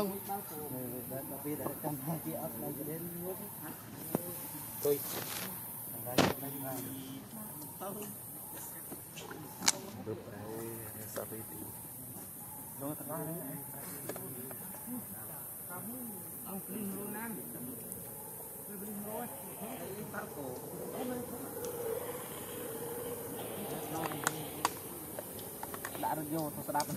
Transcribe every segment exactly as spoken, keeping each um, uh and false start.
Tôi đã được vô tôi sẽ đáp rồi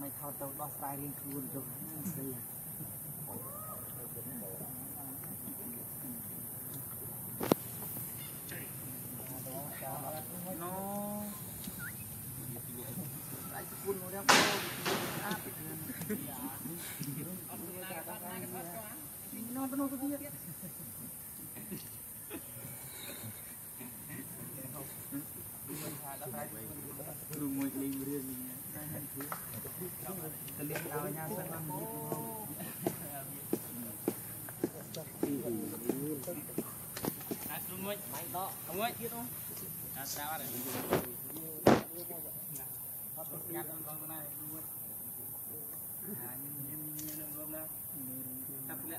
mày thao tao đo sai đi luôn rồi nó lại cuốn nó đang nó nó nó biết Hãy subscribe cho kênh Ghiền Mì Gõ Để không bỏ lỡ những video hấp dẫn Hãy subscribe cho kênh Hãy subscribe cho kênh Ghiền Mì Gõ Để không bỏ lỡ những video hấp dẫn Hãy subscribe cho kênh Ghiền Mì Gõ Để không bỏ lỡ những video hấp dẫn Hãy subscribe cho kênh Ghiền Mì Gõ Để không bỏ lỡ những